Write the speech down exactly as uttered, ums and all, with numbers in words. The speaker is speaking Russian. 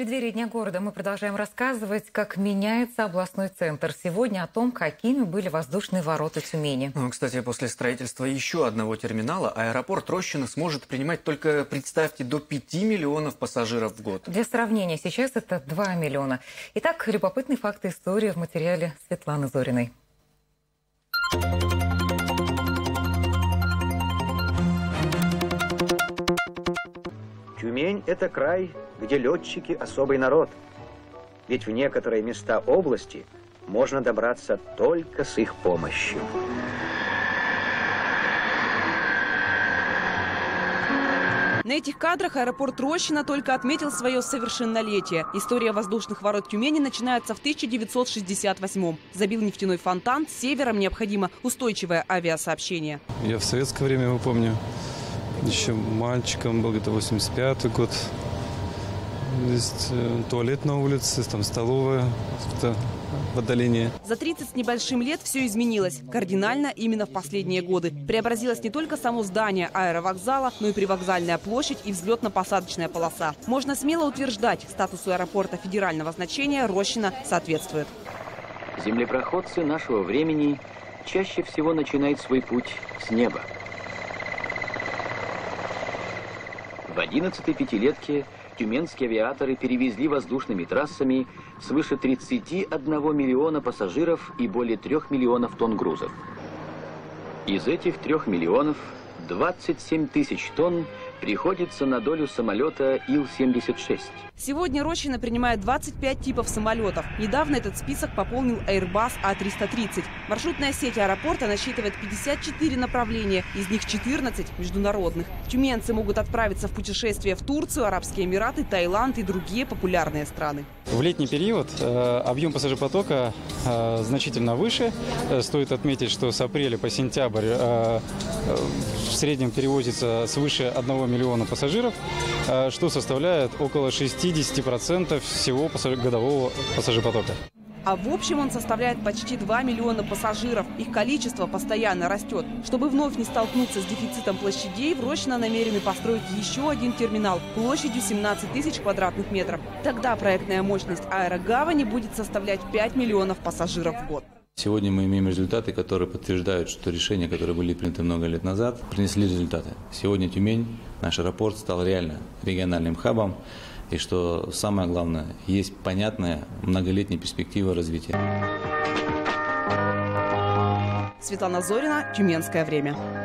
В преддверии Дня города мы продолжаем рассказывать, как меняется областной центр. Сегодня о том, какими были воздушные ворота Тюмени. Ну, кстати, после строительства еще одного терминала аэропорт Рощино сможет принимать только, представьте, до пяти миллионов пассажиров в год. Для сравнения, сейчас это два миллиона. Итак, любопытные факты истории в материале Светланы Зориной. Тюмень – это край, где летчики – особый народ. Ведь в некоторые места области можно добраться только с их помощью. На этих кадрах аэропорт Рощино только отметил свое совершеннолетие. История воздушных ворот Тюмени начинается в тысяча девятьсот шестьдесят восьмом. Забил нефтяной фонтан, с севером необходимо устойчивое авиасообщение. Я в советское время его помню. Еще мальчиком был, где-то восемьдесят пятый год. Есть туалет на улице, там столовая, какое-то отдаление. За тридцать с небольшим лет все изменилось. Кардинально именно в последние годы. Преобразилось не только само здание аэровокзала, но и привокзальная площадь и взлетно-посадочная полоса. Можно смело утверждать, статусу аэропорта федерального значения Рощино соответствует. Землепроходцы нашего времени чаще всего начинают свой путь с неба. В одиннадцатой пятилетке тюменские авиаторы перевезли воздушными трассами свыше тридцати одного миллиона пассажиров и более трёх миллионов тонн грузов. Из этих трёх миллионов двадцать семь тысяч тонн приходится на долю самолета Ил семьдесят шесть. Сегодня Рощино принимает двадцать пять типов самолетов. Недавно этот список пополнил Airbus А триста тридцать. Маршрутная сеть аэропорта насчитывает пятьдесят четыре направления, из них четырнадцать международных. Тюменцы могут отправиться в путешествие в Турцию, Арабские Эмираты, Таиланд и другие популярные страны. В летний период объем пассажиропотока значительно выше. Стоит отметить, что с апреля по сентябрь в среднем перевозится свыше одного миллиона пассажиров, что составляет около шестидесяти процентов всего годового пассажиропотока. А в общем он составляет почти два миллиона пассажиров. Их количество постоянно растет. Чтобы вновь не столкнуться с дефицитом площадей, в Рощино намерены построить еще один терминал площадью семнадцать тысяч квадратных метров. Тогда проектная мощность аэрогавани будет составлять пять миллионов пассажиров в год. Сегодня мы имеем результаты, которые подтверждают, что решения, которые были приняты много лет назад, принесли результаты. Сегодня Тюмень, наш аэропорт, стал реально региональным хабом. И что самое главное, есть понятная многолетняя перспектива развития. Светлана Зорина, Тюменское время.